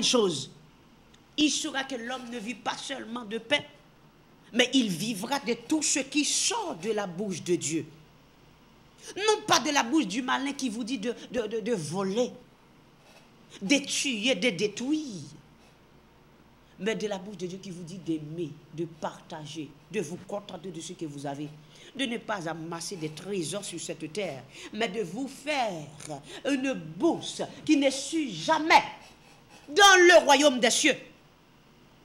une chose. Il saura que l'homme ne vit pas seulement de pain, mais il vivra de tout ce qui sort de la bouche de Dieu. Non pas de la bouche du malin qui vous dit de voler, de tuer, de détruire, mais de la bouche de Dieu qui vous dit d'aimer, de partager, de vous contenter de ce que vous avez, de ne pas amasser des trésors sur cette terre, mais de vous faire une bourse qui ne s'use jamais dans le royaume des cieux,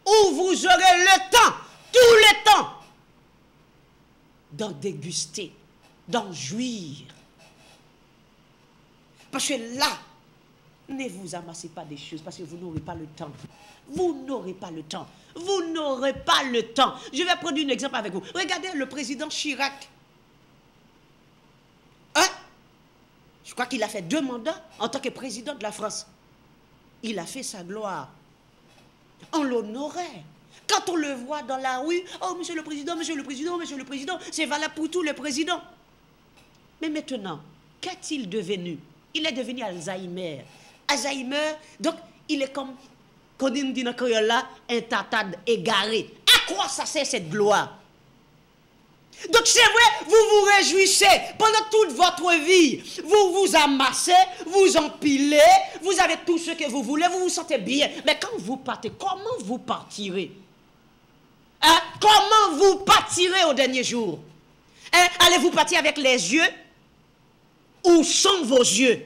où vous aurez le temps, tout le temps, d'en déguster, d'en jouir. Parce que là, ne vous amassez pas des choses parce que vous n'aurez pas le temps. Vous n'aurez pas le temps. Vous n'aurez pas le temps. Je vais prendre un exemple avec vous. Regardez le président Chirac. Hein? Je crois qu'il a fait 2 mandats en tant que président de la France. Il a fait sa gloire. On l'honorait. Quand on le voit dans la rue, « Oh, monsieur le président, monsieur le président, monsieur le président », c'est valable pour tous les présidents. Mais maintenant, qu'est-il devenu? Il est devenu Alzheimer. Alzheimer, donc il est comme, qu'on dit dans Coriol là, un tata égaré. À quoi ça sert cette gloire? Donc c'est vrai, vous vous réjouissez pendant toute votre vie. Vous vous amassez, vous empilez, vous avez tout ce que vous voulez, vous vous sentez bien. Mais quand vous partez, comment vous partirez? Hein? Comment vous partirez au dernier jour? Hein? Allez-vous partir avec les yeux? Où sont vos yeux?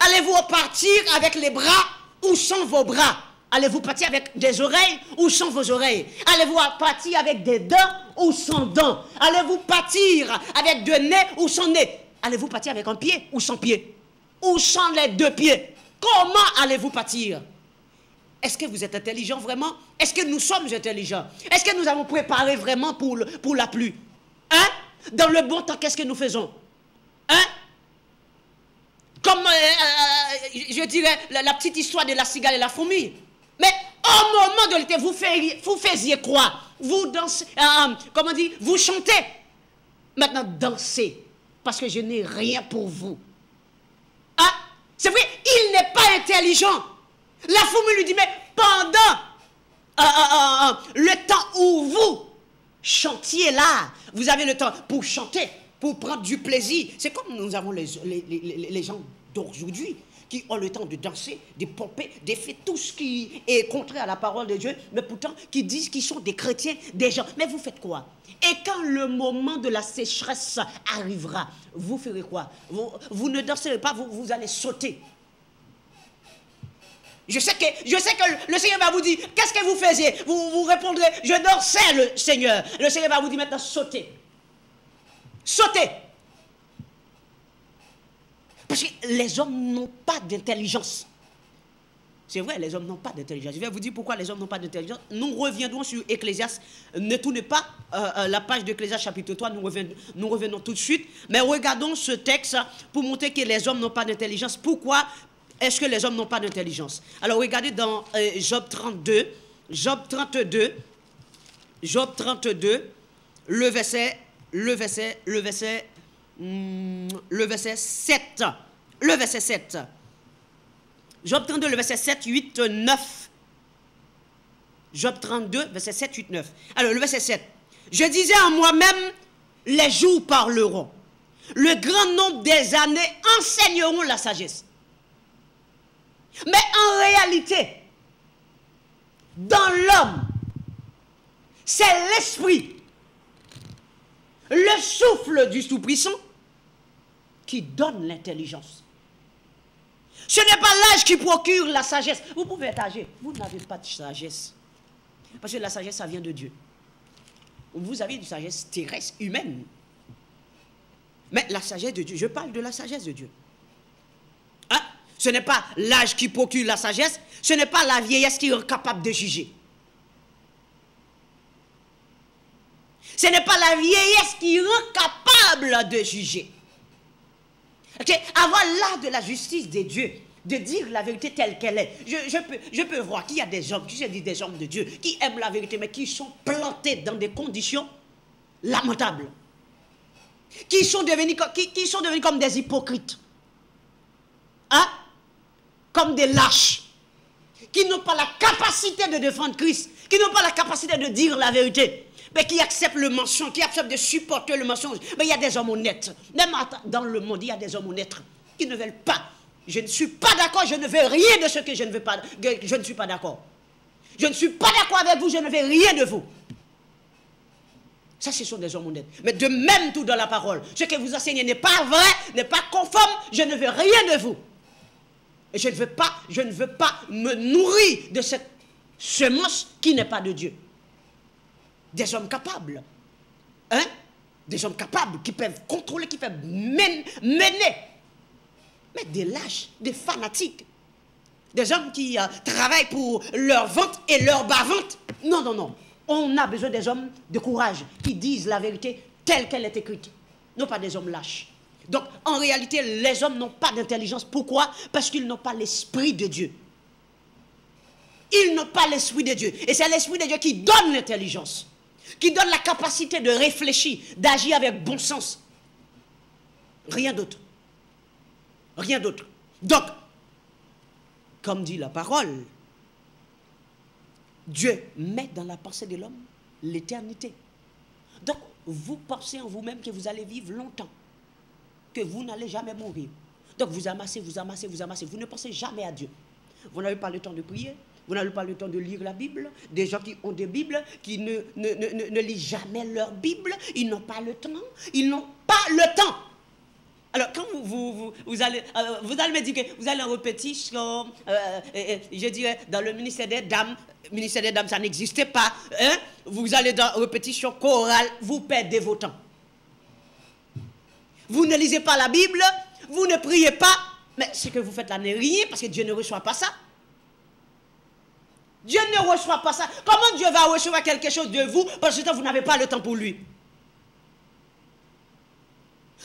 Allez-vous partir avec les bras? Où sont vos bras? Allez-vous partir avec des oreilles? Où sont vos oreilles? Allez-vous partir avec des dents? Où sont dents? Allez-vous partir avec 2 nez? Où sont nez? Allez-vous partir avec un pied? Où sont pieds? Où sont les 2 pieds? Comment allez-vous partir? Est-ce que vous êtes intelligent vraiment? Est-ce que nous sommes intelligents? Est-ce que nous avons préparé vraiment pour la pluie? Hein? Dans le bon temps, qu'est-ce que nous faisons? Hein? Comme, je dirais, la petite histoire de la cigale et la fourmi. Mais au moment de l'été, vous faisiez quoi? Vous dansez, comment on dit? Vous chantez. Maintenant, dansez, parce que je n'ai rien pour vous. Ah, c'est vrai, il n'est pas intelligent. La fourmi lui dit, mais pendant le temps où vous chantiez là, vous avez le temps pour chanter, pour prendre du plaisir. C'est comme nous avons les gens d'aujourd'hui qui ont le temps de danser, de pomper, de faire tout ce qui est contraire à la parole de Dieu, mais pourtant qui disent qu'ils sont des chrétiens, des gens. Mais vous faites quoi? Et quand le moment de la sécheresse arrivera, vous ferez quoi? Vous ne danserez pas, vous allez sauter. Je sais que le Seigneur va vous dire, qu'est-ce que vous faisiez? Vous répondrez, je dansais le Seigneur. Le Seigneur va vous dire maintenant, sautez. Sautez. Parce que les hommes n'ont pas d'intelligence. C'est vrai, les hommes n'ont pas d'intelligence. Je vais vous dire pourquoi les hommes n'ont pas d'intelligence. Nous reviendrons sur Ecclésiaste. Ne tournez pas la page d'Ecclésiaste chapitre 3. Nous revenons tout de suite. Mais regardons ce texte pour montrer que les hommes n'ont pas d'intelligence. Pourquoi est-ce que les hommes n'ont pas d'intelligence? Alors regardez dans Job 32, le verset 7. Job 32, le verset 7, 8, 9. Job 32, verset 7, 8, 9. Alors, le verset 7. Je disais en moi-même, les jours parleront. Le grand nombre des années enseigneront la sagesse. Mais en réalité, dans l'homme, c'est l'esprit, le souffle du Tout-Puissant qui donne l'intelligence. Ce n'est pas l'âge qui procure la sagesse. Vous pouvez être âgé, vous n'avez pas de sagesse. Parce que la sagesse, ça vient de Dieu. Vous avez une sagesse terrestre, humaine. Mais la sagesse de Dieu, je parle de la sagesse de Dieu. Hein? Ce n'est pas l'âge qui procure la sagesse, ce n'est pas la vieillesse qui est capable de juger. Ce n'est pas la vieillesse qui rend capable de juger. Okay? Avoir l'art de la justice de Dieu, de dire la vérité telle qu'elle est. Je peux voir qu'il y a des hommes, des hommes de Dieu, qui aiment la vérité, mais qui sont plantés dans des conditions lamentables. Qui sont devenus comme des hypocrites. Hein? Comme des lâches. qui n'ont pas la capacité de défendre Christ, qui n'ont pas la capacité de dire la vérité, mais qui acceptent le mensonge, qui acceptent de supporter le mensonge. Mais il y a des hommes honnêtes. Même dans le monde, il y a des hommes honnêtes qui ne veulent pas. Je ne suis pas d'accord, je ne veux rien de ce que je ne veux pas. Je ne suis pas d'accord. Je ne suis pas d'accord avec vous, je ne veux rien de vous. Ça, ce sont des hommes honnêtes. Mais de même tout dans la parole. Ce que vous enseignez n'est pas vrai, n'est pas conforme. Je ne veux rien de vous. Et je ne veux pas me nourrir de cette semence qui n'est pas de Dieu. Des hommes capables. Hein? Des hommes capables qui peuvent contrôler, qui peuvent mener. Mais des lâches, des fanatiques. Des hommes qui travaillent pour leur vente et leur bas-vente. Non, non, non. On a besoin des hommes de courage qui disent la vérité telle qu'elle est écrite. Non pas des hommes lâches. Donc, en réalité, les hommes n'ont pas d'intelligence. Pourquoi? Parce qu'ils n'ont pas l'esprit de Dieu. Ils n'ont pas l'esprit de Dieu. Et c'est l'esprit de Dieu qui donne l'intelligence, qui donne la capacité de réfléchir, d'agir avec bon sens. Rien d'autre. Rien d'autre. Donc, comme dit la parole, Dieu met dans la pensée de l'homme l'éternité. Donc, vous pensez en vous-même que vous allez vivre longtemps, que vous n'allez jamais mourir. Donc, vous amassez, vous amassez, vous amassez. Vous ne pensez jamais à Dieu. Vous n'avez pas le temps de prier. Vous n'avez pas le temps de lire la Bible. Des gens qui ont des Bibles, qui ne lisent jamais leur Bible, ils n'ont pas le temps. Ils n'ont pas le temps. Alors, quand vous allez me dire que vous allez en répétition, je dirais, dans le ministère des dames, ça n'existait pas. Hein? Vous allez dans répétition chorale, vous perdez vos temps. Vous ne lisez pas la Bible, vous ne priez pas, mais ce que vous faites là n'est rien, parce que Dieu ne reçoit pas ça. Dieu ne reçoit pas ça. Comment Dieu va recevoir quelque chose de vous, parce que vous n'avez pas le temps pour lui?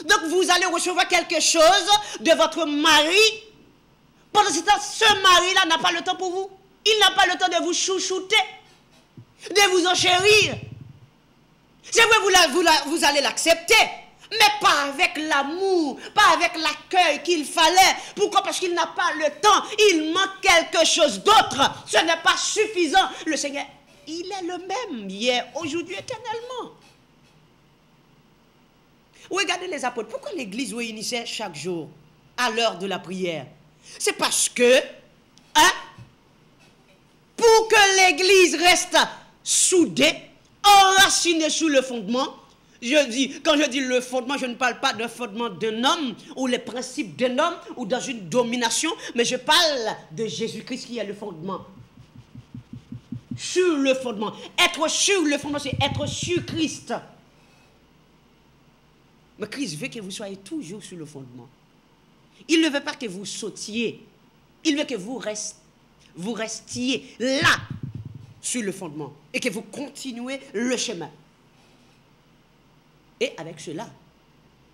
Donc vous allez recevoir quelque chose de votre mari. Pendant ce temps, ce mari-là n'a pas le temps pour vous. Il n'a pas le temps de vous chouchouter, de vous enchérir. C'est vrai, vous allez l'accepter, mais pas avec l'amour, pas avec l'accueil qu'il fallait. Pourquoi? Parce qu'il n'a pas le temps. Il manque quelque chose d'autre. Ce n'est pas suffisant. Le Seigneur, il est le même hier, aujourd'hui, éternellement. Regardez les apôtres. Pourquoi l'Église réunissait chaque jour à l'heure de la prière? C'est parce que, hein, pour que l'Église reste soudée, enracinée sous le fondement. Je dis, quand je dis le fondement, je ne parle pas d'un fondement d'un homme ou les principes d'un homme ou dans une domination, mais je parle de Jésus-Christ qui est le fondement. Sur le fondement. Être sur le fondement, c'est être sur Christ. Mais Christ veut que vous soyez toujours sur le fondement. Il ne veut pas que vous sautiez. Il veut que vous restiez là, sur le fondement. Et que vous continuez le chemin. Et avec cela,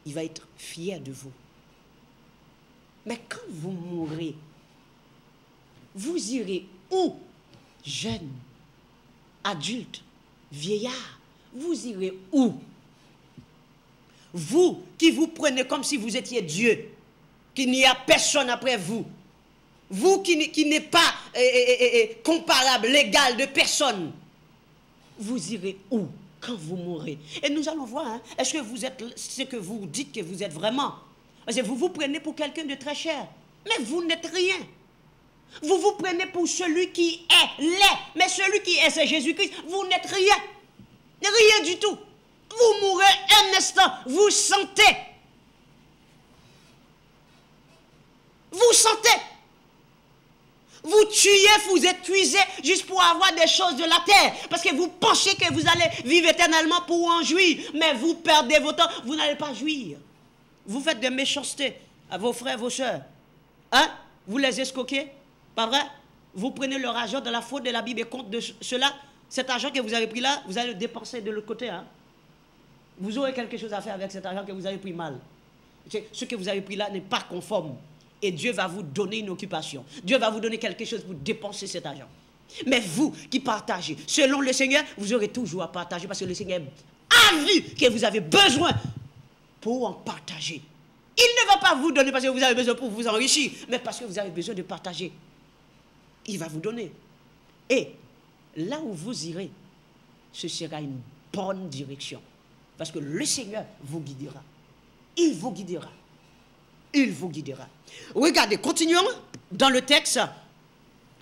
il va être fier de vous. Mais quand vous mourrez, vous irez où? Jeune, adulte, vieillard, vous irez où? Vous qui vous prenez comme si vous étiez Dieu, qu'il n'y a personne après vous, vous qui n'êtes pas comparable, l'égal de personne, vous irez où quand vous mourrez? Et nous allons voir, hein, est-ce que vous êtes ce que vous dites que vous êtes vraiment? Parce que vous vous prenez pour quelqu'un de très cher, mais vous n'êtes rien. Vous vous prenez pour celui qui est, l'est, mais celui qui est, c'est Jésus-Christ. Vous n'êtes rien, rien du tout. Vous mourrez un instant, vous sentez. Vous sentez. Vous tuez, vous épuisez juste pour avoir des choses de la terre. Parce que vous pensez que vous allez vivre éternellement pour en jouir. Mais vous perdez votre temps, vous n'allez pas jouir. Vous faites des méchancetés à vos frères, vos soeurs. Hein? Vous les escroquez, pas vrai? Vous prenez leur argent dans la faute de la Bible et compte de cela. Cet argent que vous avez pris là, vous allez le dépenser de l'autre côté, hein? Vous aurez quelque chose à faire avec cet argent que vous avez pris mal. Ce que vous avez pris là n'est pas conforme. Et Dieu va vous donner une occupation. Dieu va vous donner quelque chose pour dépenser cet argent. Mais vous qui partagez, selon le Seigneur, vous aurez toujours à partager. Parce que le Seigneur a vu que vous avez besoin pour en partager. Il ne va pas vous donner parce que vous avez besoin pour vous enrichir, mais parce que vous avez besoin de partager. il va vous donner. Et là où vous irez, ce sera une bonne direction. Parce que le Seigneur vous guidera. Il vous guidera. Il vous guidera. Regardez, continuons dans le texte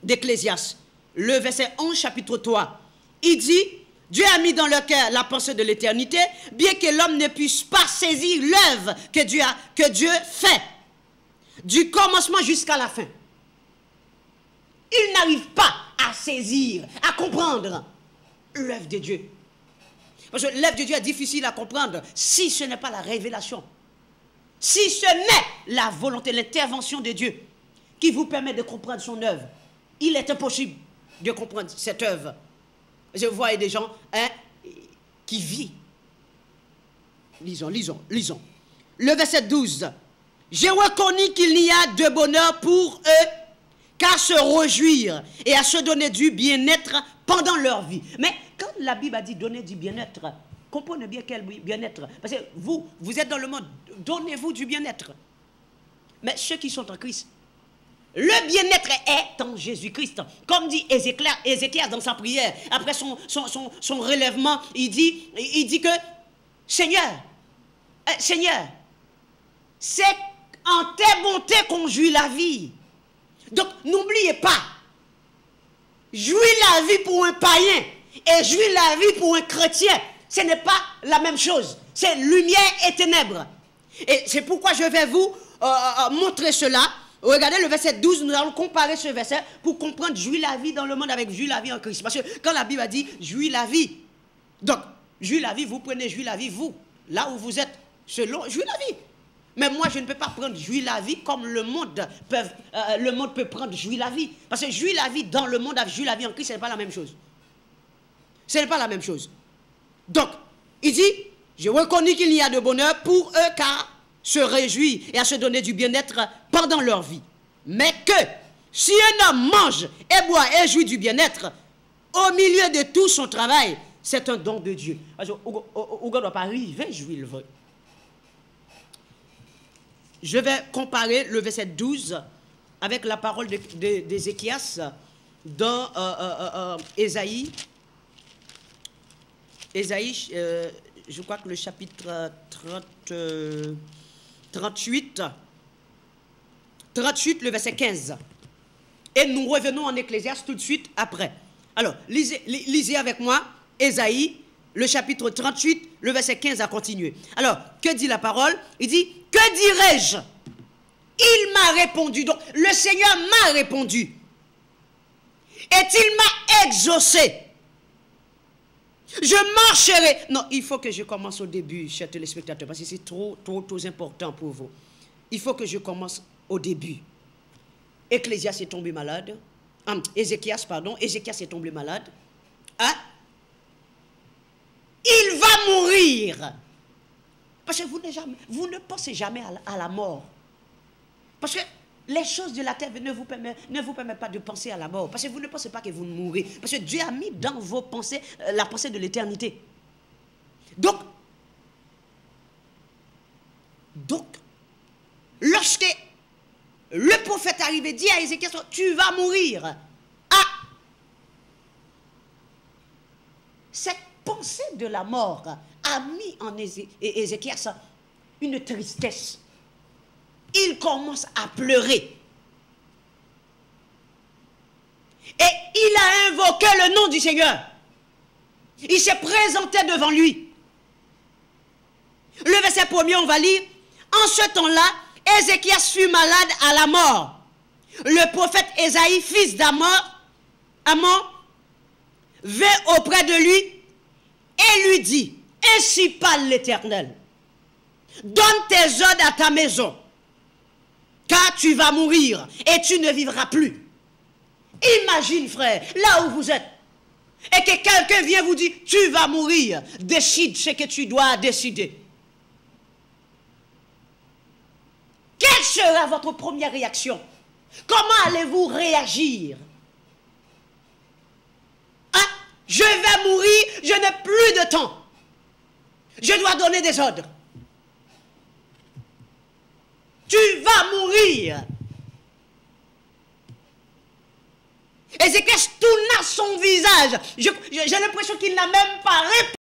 d'Ecclésiaste, le verset 11, chapitre 3. Il dit, Dieu a mis dans leur cœur la pensée de l'éternité, bien que l'homme ne puisse pas saisir l'œuvre que Dieu fait, du commencement jusqu'à la fin. Il n'arrive pas à saisir, à comprendre l'œuvre de Dieu. Parce que l'œuvre de Dieu est difficile à comprendre si ce n'est pas la révélation. Si ce n'est la volonté, l'intervention de Dieu qui vous permet de comprendre son œuvre. Il est impossible de comprendre cette œuvre. Je vois des gens qui vivent. Lisons. Le verset 12. « J'ai reconnu qu'il n'y a de bonheur pour eux qu'à se réjouir et à se donner du bien-être pendant leur vie. » Mais quand la Bible a dit « donner du bien-être », comprenez bien quel bien-être. Parce que vous, vous êtes dans le monde, donnez-vous du bien-être. Mais ceux qui sont en Christ, le bien-être est en Jésus-Christ. Comme dit Ézéchias dans sa prière, après son relèvement, il dit que Seigneur, c'est en tes bontés qu'on jouit la vie. Donc n'oubliez pas, jouir la vie pour un païen et jouir la vie pour un chrétien, ce n'est pas la même chose. C'est lumière et ténèbres. Et c'est pourquoi je vais vous montrer cela. Regardez le verset 12, nous allons comparer ce verset pour comprendre jouir la vie dans le monde avec jouir la vie en Christ. Parce que quand la Bible a dit jouir la vie, donc jouir la vie, vous prenez jouir la vie, vous, là où vous êtes, selon jouir la vie. Mais moi, je ne peux pas prendre jouir la vie comme le monde peut prendre jouir la vie. Parce que jouir la vie dans le monde avec jouir la vie en Christ, ce n'est pas la même chose. Ce n'est pas la même chose. Donc, il dit, j'ai reconnu qu'il n'y a de bonheur pour eux car se réjouir et à se donner du bien-être pendant leur vie. Mais que si un homme mange et boit et jouit du bien-être, au milieu de tout son travail, c'est un don de Dieu. On ne doit pas arriver à jouir le vrai. Je vais comparer le verset 12 avec la parole d'Ézéchias dans Ésaïe. Ésaïe, je crois que le chapitre 38, le verset 15. Et nous revenons en Ecclésiaste tout de suite après. Alors, lisez avec moi Ésaïe, le chapitre 38, le verset 15 à continuer. Alors, que dit la parole? Il dit, « Que dirais-je? Il m'a répondu. » Donc, le Seigneur m'a répondu. « Et il m'a exaucé. Je marcherai. » Non, il faut que je commence au début, chers téléspectateurs, parce que c'est trop important pour vous. Il faut que je commence au début. Ecclésiaste est tombé malade. Ézéchias est tombé malade. Hein? Il va mourir. Parce que vous ne pensez jamais à la mort. Parce que les choses de la terre ne vous permettent pas de penser à la mort. Parce que vous ne pensez pas que vous mourrez. Parce que Dieu a mis dans vos pensées la pensée de l'éternité. Donc, lorsque le prophète arrivé dit à Ézéchiel, tu vas mourir. Ah! Cette pensée de la mort a mis en Ézéchiel une tristesse. Il commence à pleurer. Et il a invoqué le nom du Seigneur. Il s'est présenté devant lui. Le verset 1er, on va lire. En ce temps-là, Ézéchias fut malade à la mort. Le prophète Ésaïe, fils d'Amon, vint auprès de lui et lui dit, ainsi parle l'Éternel. Donne tes ordres à ta maison. Car tu vas mourir et tu ne vivras plus. Imagine, frère, là où vous êtes, et que quelqu'un vient vous dire, tu vas mourir, décide ce que tu dois décider. Quelle sera votre première réaction? Comment allez-vous réagir? Hein? Je vais mourir, je n'ai plus de temps. Je dois donner des ordres. Tu vas mourir. Ézéchias tourna son visage. J'ai l'impression qu'il n'a même pas